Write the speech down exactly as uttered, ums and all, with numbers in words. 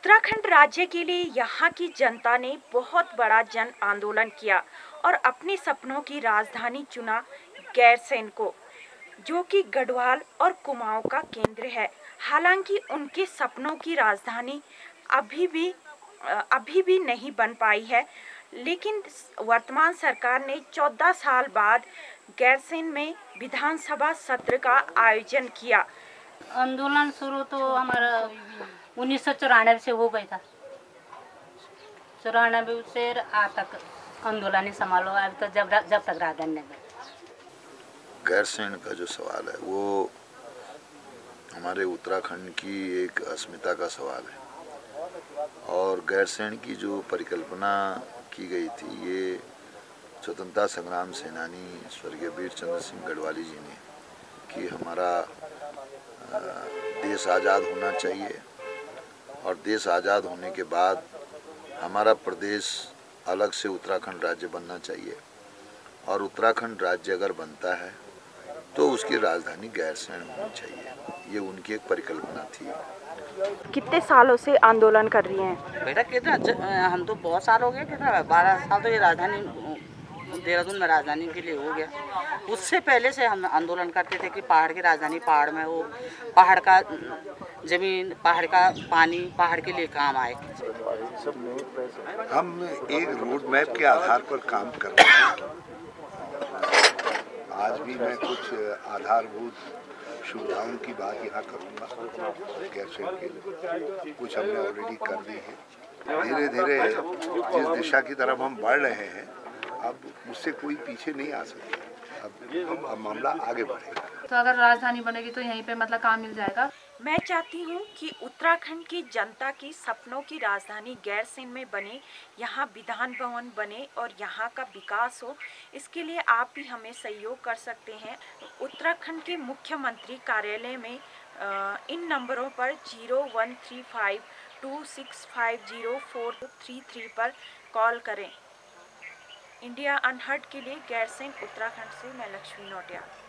उत्तराखंड राज्य के लिए यहाँ की जनता ने बहुत बड़ा जन आंदोलन किया और अपने सपनों की राजधानी चुना गैरसैंण को, जो कि गढ़वाल और कुमाऊँ का केंद्र है। हालांकि उनके सपनों की राजधानी अभी भी अभी भी नहीं बन पाई है, लेकिन वर्तमान सरकार ने चौदह साल बाद गैरसैंण में विधानसभा सत्र का आयोजन किया। आंदोलन शुरू तो हमारा उन्नीस सौ चौरानवे से हो गया था, चौरानवे से आज तक आंदोलन ही संभालो, अब तक जब जब तक राजधानी नहीं बनी। गैरसैंण का जो सवाल है वो हमारे उत्तराखंड की एक अस्मिता का सवाल है, और गैरसैंण की जो परिकल्पना की गई थी ये स्वतंत्रता संग्राम सेनानी स्वर्गीय बीरचंद सिंह गढ़वाली जी ने कि हमारा देश आज़ाद होना चाहिए और देश आज़ाद होने के बाद हमारा प्रदेश अलग से उत्तराखंड राज्य बनना चाहिए, और उत्तराखंड राज्य अगर बनता है तो उसकी राजधानी गैरसैंण होनी चाहिए। ये उनकी एक परिकल्पना थी। कितने सालों से आंदोलन कर रही हैं बेटा? कितना हम तो बहुत साल हो गए, कितना बारह साल तो ये राजधानी देराजुन में राजधानी के लिए हो गया। उससे पहले से हम आंदोलन करते थे कि पहाड़ की राजधानी पहाड़ में हो, पहाड़ का जमीन, पहाड़ का पानी पहाड़ के लिए काम आए। हम एक रोड मैप के आधार पर काम कर रहे हैं। आज भी मैं कुछ आधारभूत सुविधाओं की बात यहाँ करूँगा। गैरसैंण के लिए कुछ हमने ऑलरेडी कर दी है। धीरे धीरे जिस दिशा की तरफ हम बढ़ रहे हैं अब उससे कोई पीछे नहीं आ सकता। अब अब मामला आगे बढ़ेगा। तो अगर राजधानी बनेगी तो यहीं पे मतलब काम मिल जाएगा। मैं चाहती हूँ कि उत्तराखंड की जनता की सपनों की राजधानी गैरसैंण में बने, यहाँ विधान भवन बने और यहाँ का विकास हो। इसके लिए आप भी हमें सहयोग कर सकते हैं। उत्तराखंड के मुख्यमंत्री कार्यालय में आ, इन नंबरों पर zero one three five two six five zero four three three पर कॉल करें। इंडिया अनहर्ड के लिए गैरसैंण उत्तराखंड से मैं लक्ष्मी नौटियाल।